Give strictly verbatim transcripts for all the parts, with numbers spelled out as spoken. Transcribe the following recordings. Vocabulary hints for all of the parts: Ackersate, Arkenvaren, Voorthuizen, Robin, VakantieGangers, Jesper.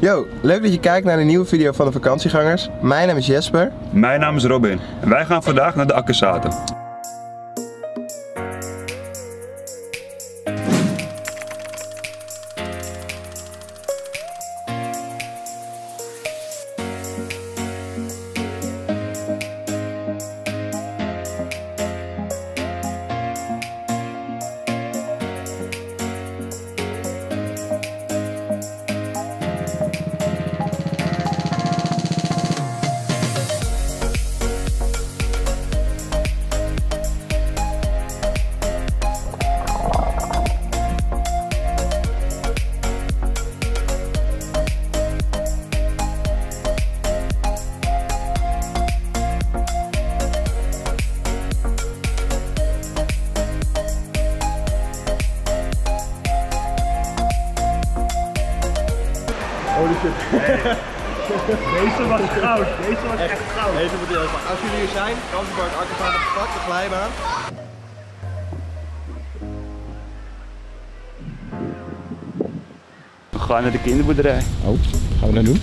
Yo, leuk dat je kijkt naar een nieuwe video van de Vakantiegangers. Mijn naam is Jesper. Mijn naam is Robin. En wij gaan vandaag naar de Ackersate. Deze was goud, deze was echt, echt goud. Deze moet je even. Als jullie hier zijn, kampbord Arkenvaren gepakt, de glijbaan. We gaan naar de kinderboerderij. Oh, gaan we dat doen?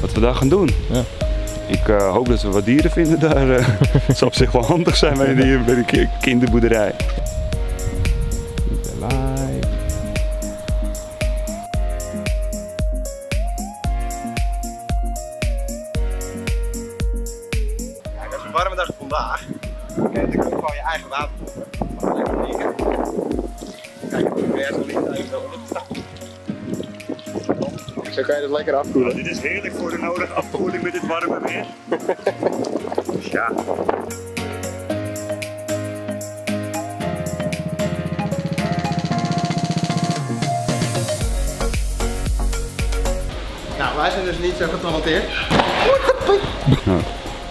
Wat we daar gaan doen? Ja. Ik uh, hoop dat we wat dieren vinden daar. Uh, het zou op zich wel handig zijn bij de, bij de kinderboerderij. Warme dag vandaag. Kijk, dan kun je gewoon je eigen water pompen. Lekker liggen. Kijk, hoe ver het ligt eigenlijk onder. Zo kan je dat lekker afkoelen. Nou, dit is heerlijk voor de nodige afkoeling met dit warme weer. Dus ja. Nou, wij zijn dus niet zo getalenteerd. Nou.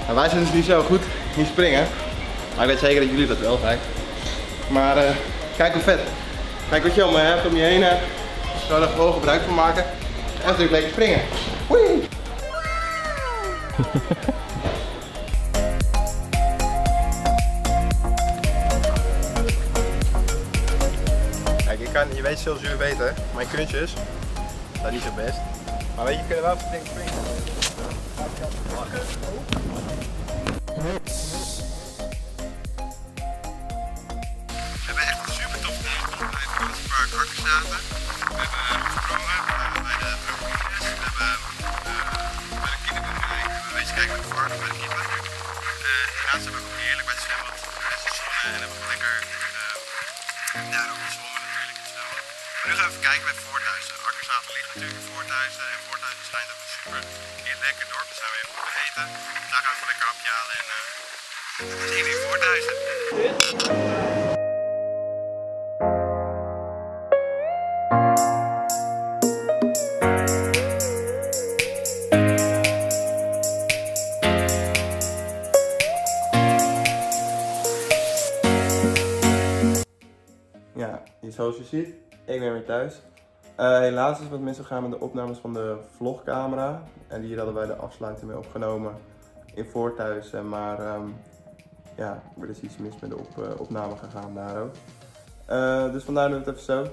Nou, wij zijn dus niet zo goed in springen, maar ik weet zeker dat jullie dat wel zijn. Maar uh, kijk hoe vet. Kijk wat je allemaal hebt om je heen. Uh, Zou er gewoon gebruik van maken. En natuurlijk lekker springen. Hoi! Kijk, je, kan, je weet zelfs jullie weten, mijn kunstjes zijn niet zo best. Maar weet je, we kunnen wel even dingen springen. We hebben echt een super tof ding. We hebben een paar Ackersate. We hebben gesprongen. We hebben bij de Robin's. We hebben bij de kinderboerderij. We hebben wezen kijken naar de varken bij de kinderen. Daarnaast hebben we ook heerlijk bij de zwembad. Er is de zon en hebben we lekker daarop gezwommen natuurlijk. Maar nu gaan we even kijken bij Voorthuizen. Ackersate ligt natuurlijk in Voorthuizen. En Voorthuizen schijnt ook een super heel lekker dorp. Daar zijn we even goed eten. Daar gaan we even lekker hapje halen. En dat is even in Voorthuizen. Ja, zoals je ziet, ik ben weer thuis. Uh, helaas is wat misgegaan met de opnames van de vlogcamera. En die hadden wij de afsluiting mee opgenomen in Voorthuizen. Maar um, ja, er is iets mis met de op, uh, opname gegaan daar ook. Uh, dus vandaar doen we het even zo.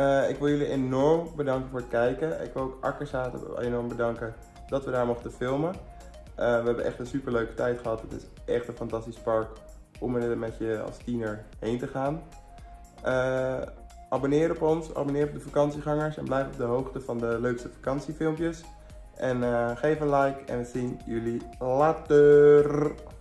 Uh, ik wil jullie enorm bedanken voor het kijken. Ik wil ook Ackersate enorm bedanken dat we daar mochten filmen. Uh, we hebben echt een super leuke tijd gehad. Het is echt een fantastisch park om er met je als tiener heen te gaan. Uh, Abonneer op ons, abonneer op de Vakantiegangers en blijf op de hoogte van de leukste vakantiefilmpjes. En uh, geef een like en we zien jullie later!